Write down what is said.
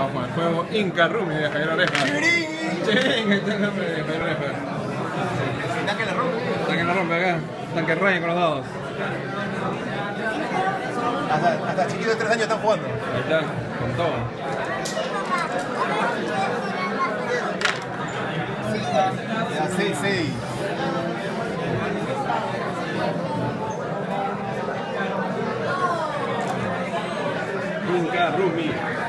Vamos con el juego Inkarumi de Javier Orejas. ¡Chirín! Ahí tengo el de Javier Orejas. Tanque la rompe. Tanque la rompe acá. Tanque rayen con los dados. Hasta chiquitos de 3 años están jugando. Ahí está, con todo. Ya, 6-6. Inkarumi.